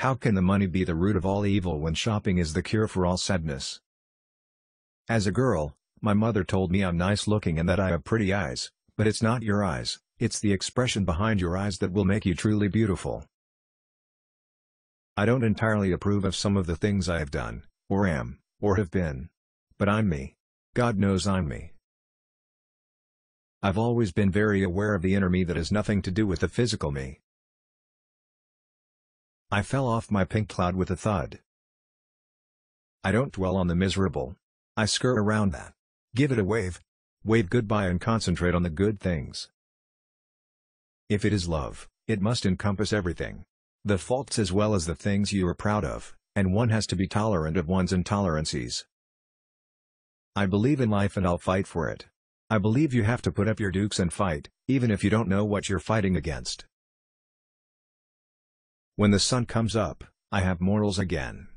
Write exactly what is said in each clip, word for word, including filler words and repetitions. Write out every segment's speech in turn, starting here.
How can the money be the root of all evil when shopping is the cure for all sadness? As a girl, my mother told me I'm nice looking and that I have pretty eyes, but it's not your eyes, it's the expression behind your eyes that will make you truly beautiful. I don't entirely approve of some of the things I have done, or am, or have been. But I'm me. God knows I'm me. I've always been very aware of the inner me that has nothing to do with the physical me. I fell off my pink cloud with a thud. I don't dwell on the miserable. I skirt around that. Give it a wave. Wave goodbye and concentrate on the good things. If it is love, it must encompass everything. The faults as well as the things you are proud of, and one has to be tolerant of one's intolerances. I believe in life and I'll fight for it. I believe you have to put up your dukes and fight, even if you don't know what you're fighting against. When the sun comes up, I have morals again.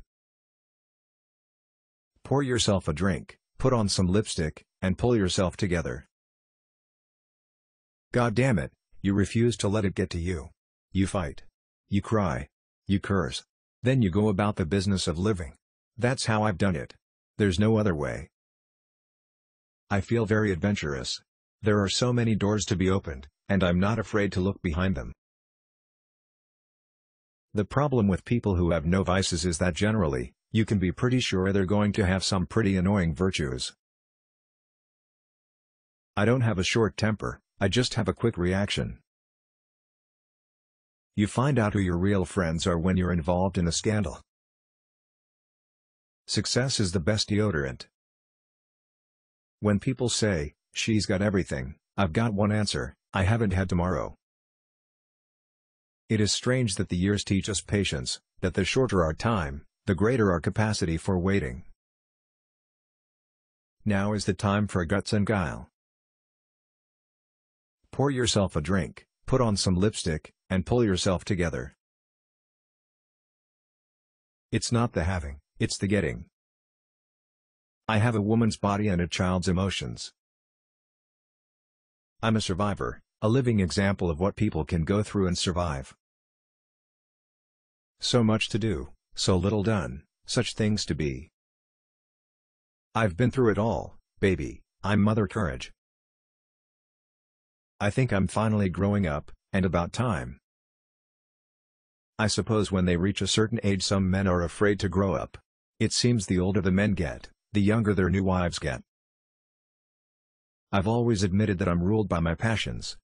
Pour yourself a drink, put on some lipstick, and pull yourself together. God damn it, you refuse to let it get to you. You fight. You cry. You curse. Then you go about the business of living. That's how I've done it. There's no other way. I feel very adventurous. There are so many doors to be opened, and I'm not afraid to look behind them. The problem with people who have no vices is that generally, you can be pretty sure they're going to have some pretty annoying virtues. I don't have a short temper, I just have a quick reaction. You find out who your real friends are when you're involved in a scandal. Success is the best deodorant. When people say, "She's got everything," I've got one answer, I haven't had tomorrow. It is strange that the years teach us patience, that the shorter our time, the greater our capacity for waiting. Now is the time for guts and guile. Pour yourself a drink, put on some lipstick, and pull yourself together. It's not the having, it's the getting. I have a woman's body and a child's emotions. I'm a survivor. A living example of what people can go through and survive. So much to do, so little done, such things to be. I've been through it all, baby, I'm Mother Courage. I think I'm finally growing up, and about time. I suppose when they reach a certain age some men are afraid to grow up. It seems the older the men get, the younger their new wives get. I've always admitted that I'm ruled by my passions.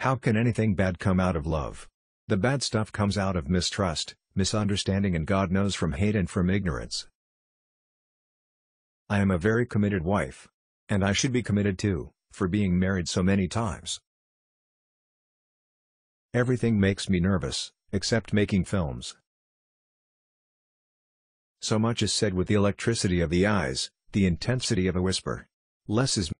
How can anything bad come out of love? The bad stuff comes out of mistrust, misunderstanding, and God knows from hate and from ignorance. I am a very committed wife. And I should be committed too, for being married so many times. Everything makes me nervous, except making films. So much is said with the electricity of the eyes, the intensity of a whisper. Less is